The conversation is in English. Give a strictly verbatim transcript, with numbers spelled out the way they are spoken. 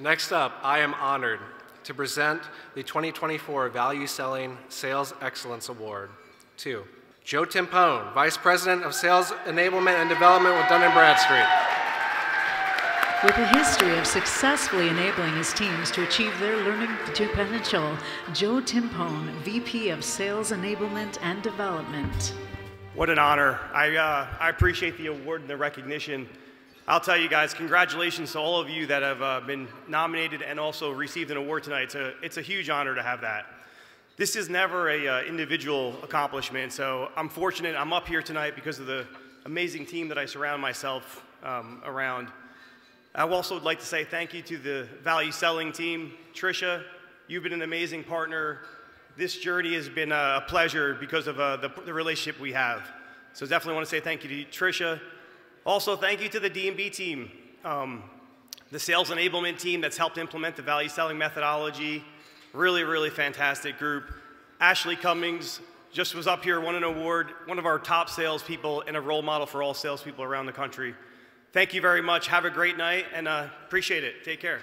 Next up, I am honored to present the twenty twenty-four Value Selling Sales Excellence Award to Joe Timpone, Vice President of Sales Enablement and Development with Dun and Bradstreet. With a history of successfully enabling his teams to achieve their learning to potential, Joe Timpone, V P of Sales Enablement and Development. What an honor. I, uh, I appreciate the award and the recognition. I'll tell you guys, congratulations to all of you that have uh, been nominated and also received an award tonight. It's a, it's a huge honor to have that. This is never an uh, individual accomplishment, so I'm fortunate I'm up here tonight because of the amazing team that I surround myself um, around. I also would like to say thank you to the value selling team. Trisha, you've been an amazing partner. This journey has been a pleasure because of uh, the, the relationship we have. So definitely want to say thank you to Trisha. Also, thank you to the D and B team, um, the sales enablement team that's helped implement the value selling methodology. Really, really fantastic group. Ashley Cummings just was up here, won an award, one of our top salespeople and a role model for all salespeople around the country. Thank you very much. Have a great night, and uh, appreciate it. Take care.